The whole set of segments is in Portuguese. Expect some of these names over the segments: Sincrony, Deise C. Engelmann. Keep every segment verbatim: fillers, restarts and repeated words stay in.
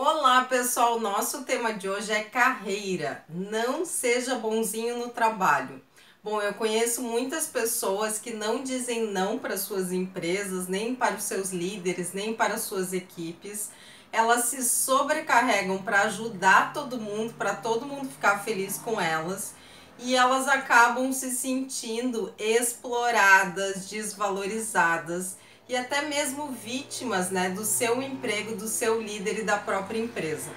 Olá pessoal, nosso tema de hoje é carreira, não seja bonzinho no trabalho. Bom, eu conheço muitas pessoas que não dizem não para suas empresas, nem para os seus líderes, nem para suas equipes. Elas se sobrecarregam para ajudar todo mundo, para todo mundo ficar feliz com elas. E elas acabam se sentindo exploradas, desvalorizadas e até mesmo vítimas, né, do seu emprego, do seu líder e da própria empresa.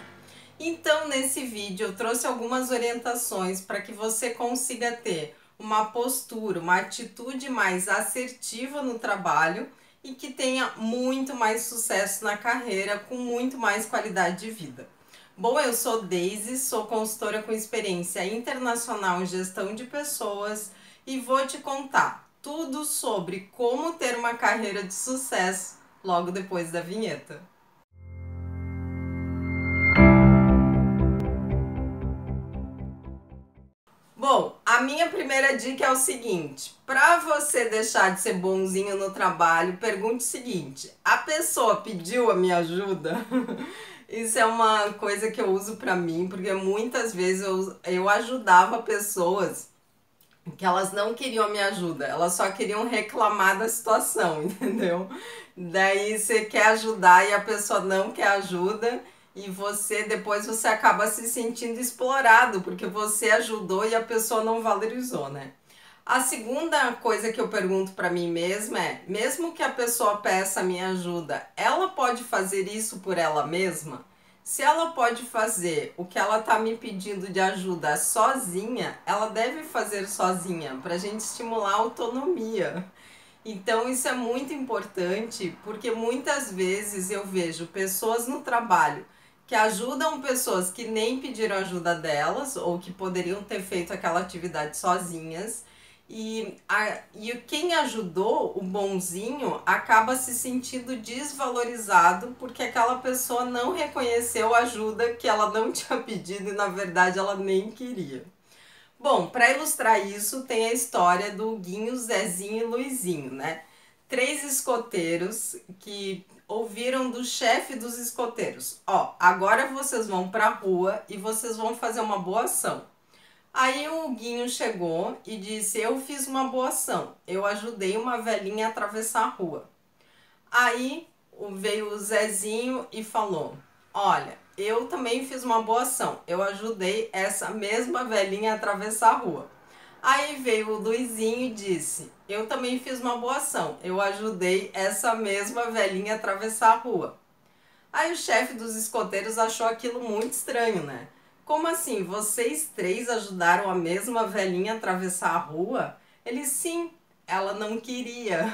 Então, nesse vídeo, eu trouxe algumas orientações para que você consiga ter uma postura, uma atitude mais assertiva no trabalho e que tenha muito mais sucesso na carreira, com muito mais qualidade de vida. Bom, eu sou Deise, sou consultora com experiência internacional em gestão de pessoas e vou te contar tudo sobre como ter uma carreira de sucesso logo depois da vinheta. Bom, a minha primeira dica é o seguinte: para você deixar de ser bonzinho no trabalho, pergunte o seguinte: a pessoa pediu a minha ajuda? Isso é uma coisa que eu uso pra mim, porque muitas vezes eu, eu ajudava pessoas que elas não queriam a minha ajuda, elas só queriam reclamar da situação, entendeu? Daí você quer ajudar e a pessoa não quer ajuda e você depois você acaba se sentindo explorado, porque você ajudou e a pessoa não valorizou, né? A segunda coisa que eu pergunto para mim mesma é, mesmo que a pessoa peça a minha ajuda, ela pode fazer isso por ela mesma? Se ela pode fazer o que ela está me pedindo de ajuda sozinha, ela deve fazer sozinha, para a gente estimular a autonomia. Então isso é muito importante, porque muitas vezes eu vejo pessoas no trabalho que ajudam pessoas que nem pediram ajuda delas ou que poderiam ter feito aquela atividade sozinhas. E, a, e quem ajudou, o bonzinho, acaba se sentindo desvalorizado porque aquela pessoa não reconheceu a ajuda que ela não tinha pedido e, na verdade, ela nem queria. Bom, para ilustrar isso, tem a história do Guinho, Zezinho e Luizinho, né? Três escoteiros que ouviram do chefe dos escoteiros: ó, agora vocês vão para a rua e vocês vão fazer uma boa ação. Aí o Guinho chegou e disse: eu fiz uma boa ação, eu ajudei uma velhinha a atravessar a rua. Aí veio o Zezinho e falou: olha, eu também fiz uma boa ação, eu ajudei essa mesma velhinha a atravessar a rua. Aí veio o Luizinho e disse: eu também fiz uma boa ação, eu ajudei essa mesma velhinha a atravessar a rua. Aí o chefe dos escoteiros achou aquilo muito estranho, né? Como assim? Vocês três ajudaram a mesma velhinha a atravessar a rua? Ele: sim, ela não queria.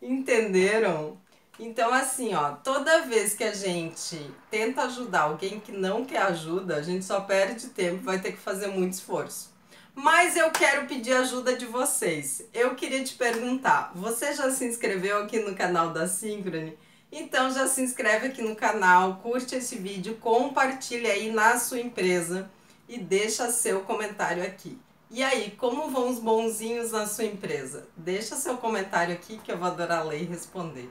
Entenderam? Então assim, ó, toda vez que a gente tenta ajudar alguém que não quer ajuda, a gente só perde tempo, vai ter que fazer muito esforço. Mas eu quero pedir ajuda de vocês. Eu queria te perguntar, você já se inscreveu aqui no canal da Sincrony? Então já se inscreve aqui no canal, curte esse vídeo, compartilha aí na sua empresa e deixa seu comentário aqui. E aí, como vão os bonzinhos na sua empresa? Deixa seu comentário aqui que eu vou adorar ler e responder.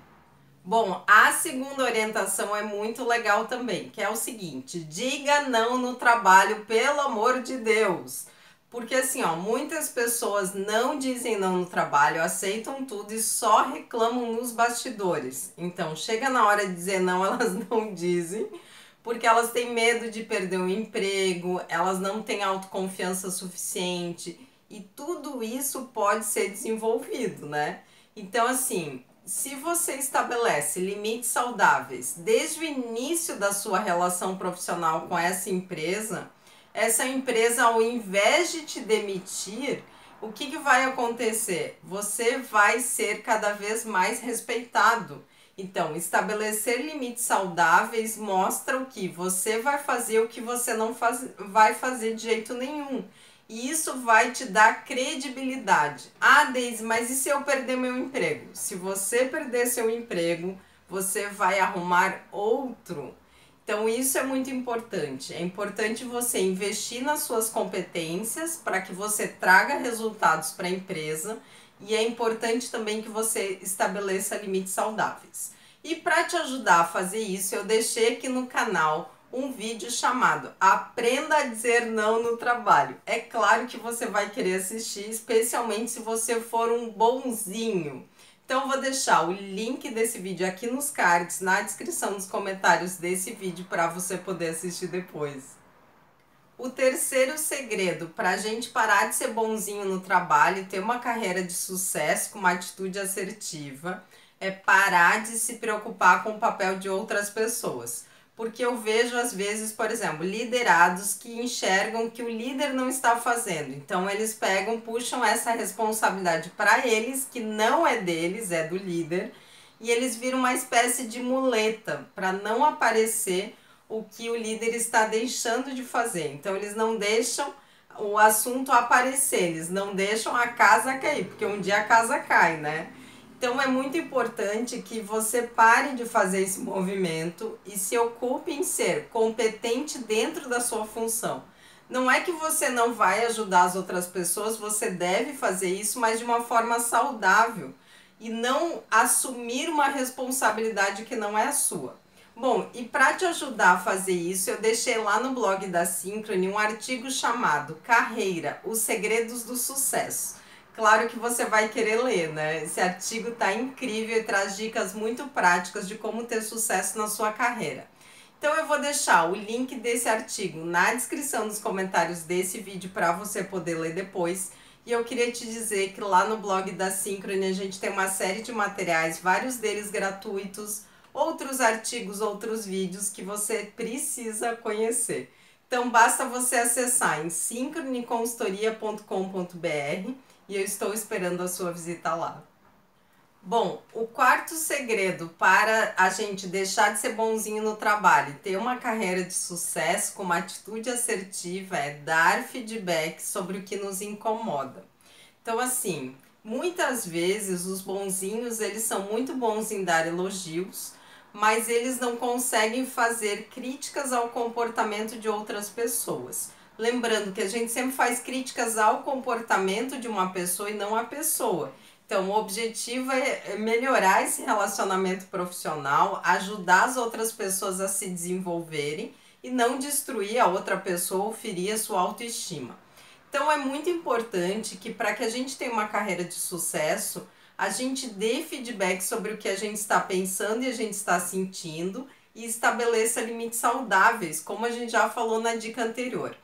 Bom, a segunda orientação é muito legal também, que é o seguinte: diga não no trabalho, pelo amor de Deus. Porque assim, ó, muitas pessoas não dizem não no trabalho, aceitam tudo e só reclamam nos bastidores. Então, chega na hora de dizer não, elas não dizem, porque elas têm medo de perder o emprego, elas não têm autoconfiança suficiente e tudo isso pode ser desenvolvido, né? Então, assim, se você estabelece limites saudáveis desde o início da sua relação profissional com essa empresa, essa empresa, ao invés de te demitir, o que, que vai acontecer? Você vai ser cada vez mais respeitado. Então, estabelecer limites saudáveis mostra o que você vai fazer, o que você não faz, vai fazer de jeito nenhum. E isso vai te dar credibilidade. Ah, Deise, mas e se eu perder meu emprego? Se você perder seu emprego, você vai arrumar outro. Então isso é muito importante, é importante você investir nas suas competências para que você traga resultados para a empresa e é importante também que você estabeleça limites saudáveis. E para te ajudar a fazer isso, eu deixei aqui no canal um vídeo chamado Aprenda a Dizer Não no Trabalho. É claro que você vai querer assistir, especialmente se você for um bonzinho. Então eu vou deixar o link desse vídeo aqui nos cards, na descrição, nos comentários desse vídeo, para você poder assistir depois. O terceiro segredo para a gente parar de ser bonzinho no trabalho e ter uma carreira de sucesso com uma atitude assertiva é parar de se preocupar com o papel de outras pessoas. Porque eu vejo às vezes, por exemplo, liderados que enxergam que o líder não está fazendo. Então eles pegam, puxam essa responsabilidade para eles, que não é deles, é do líder. E eles viram uma espécie de muleta para não aparecer o que o líder está deixando de fazer. Então eles não deixam o assunto aparecer, eles não deixam a casa cair, porque um dia a casa cai, né? Então é muito importante que você pare de fazer esse movimento e se ocupe em ser competente dentro da sua função. Não é que você não vai ajudar as outras pessoas, você deve fazer isso, mas de uma forma saudável e não assumir uma responsabilidade que não é a sua. Bom, e para te ajudar a fazer isso, eu deixei lá no blog da Sincrony um artigo chamado Carreira, os segredos do sucesso. Claro que você vai querer ler, né? Esse artigo tá incrível e traz dicas muito práticas de como ter sucesso na sua carreira. Então eu vou deixar o link desse artigo na descrição dos comentários desse vídeo para você poder ler depois. E eu queria te dizer que lá no blog da Sincrony a gente tem uma série de materiais, vários deles gratuitos, outros artigos, outros vídeos que você precisa conhecer. Então basta você acessar em sincrony consultoria ponto com ponto br e eu estou esperando a sua visita lá. Bom, o quarto segredo para a gente deixar de ser bonzinho no trabalho e ter uma carreira de sucesso com uma atitude assertiva é dar feedback sobre o que nos incomoda. Então assim, muitas vezes os bonzinhos, eles são muito bons em dar elogios, mas eles não conseguem fazer críticas ao comportamento de outras pessoas. Lembrando que a gente sempre faz críticas ao comportamento de uma pessoa e não à pessoa. Então, o objetivo é melhorar esse relacionamento profissional, ajudar as outras pessoas a se desenvolverem e não destruir a outra pessoa ou ferir a sua autoestima. Então, é muito importante que, para que a gente tenha uma carreira de sucesso, a gente dê feedback sobre o que a gente está pensando e a gente está sentindo e estabeleça limites saudáveis, como a gente já falou na dica anterior.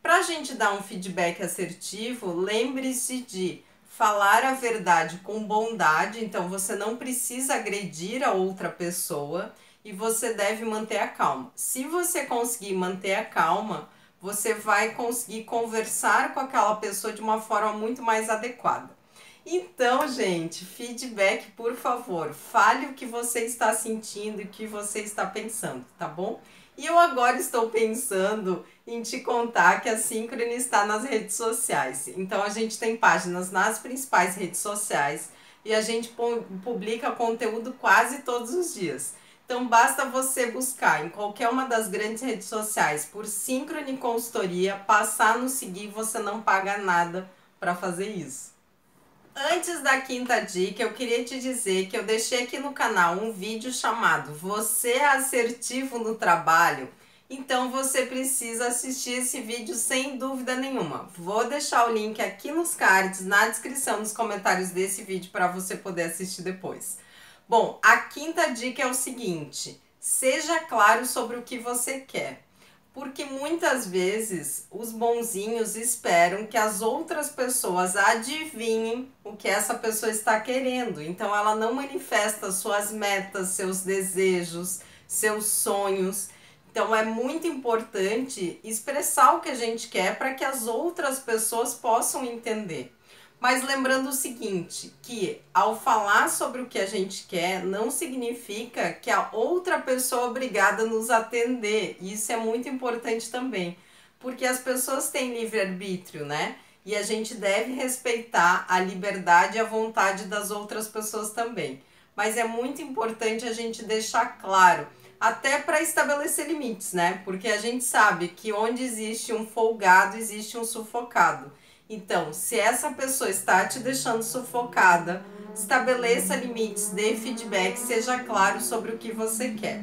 Para a gente dar um feedback assertivo, lembre-se de falar a verdade com bondade, então você não precisa agredir a outra pessoa e você deve manter a calma. Se você conseguir manter a calma, você vai conseguir conversar com aquela pessoa de uma forma muito mais adequada. Então, gente, feedback, por favor, fale o que você está sentindo e o que você está pensando, tá bom? E eu agora estou pensando em te contar que a Sincrony está nas redes sociais. Então a gente tem páginas nas principais redes sociais e a gente publica conteúdo quase todos os dias. Então basta você buscar em qualquer uma das grandes redes sociais por Sincrony Consultoria, passar no seguir, você não paga nada para fazer isso. Antes da quinta dica, eu queria te dizer que eu deixei aqui no canal um vídeo chamado Você é assertivo no trabalho? Então você precisa assistir esse vídeo sem dúvida nenhuma. Vou deixar o link aqui nos cards, na descrição, nos comentários desse vídeo para você poder assistir depois. Bom, a quinta dica é o seguinte: seja claro sobre o que você quer. Porque muitas vezes os bonzinhos esperam que as outras pessoas adivinhem o que essa pessoa está querendo. Então ela não manifesta suas metas, seus desejos, seus sonhos. Então é muito importante expressar o que a gente quer para que as outras pessoas possam entender. Mas lembrando o seguinte, que ao falar sobre o que a gente quer, não significa que a outra pessoa é obrigada a nos atender. Isso é muito importante também, porque as pessoas têm livre-arbítrio, né? E a gente deve respeitar a liberdade e a vontade das outras pessoas também. Mas é muito importante a gente deixar claro, até para estabelecer limites, né? Porque a gente sabe que onde existe um folgado, existe um sufocado. Então, se essa pessoa está te deixando sufocada, estabeleça limites, dê feedback, seja claro sobre o que você quer.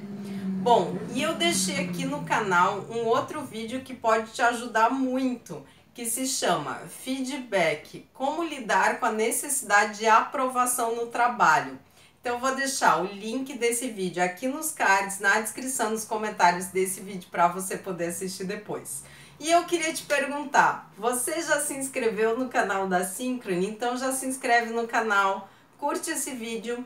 Bom, e eu deixei aqui no canal um outro vídeo que pode te ajudar muito, que se chama Feedback, como lidar com a necessidade de aprovação no trabalho. Então eu vou deixar o link desse vídeo aqui nos cards, na descrição, nos comentários desse vídeo para você poder assistir depois. E eu queria te perguntar, você já se inscreveu no canal da Sincrony? Então já se inscreve no canal, curte esse vídeo,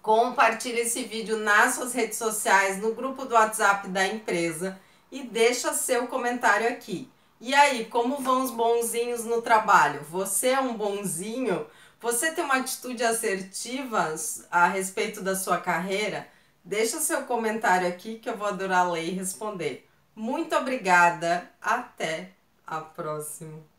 compartilha esse vídeo nas suas redes sociais, no grupo do WhatsApp da empresa e deixa seu comentário aqui. E aí, como vão os bonzinhos no trabalho? Você é um bonzinho? Você tem uma atitude assertiva a respeito da sua carreira? Deixa seu comentário aqui que eu vou adorar ler e responder. Muito obrigada, até a próxima!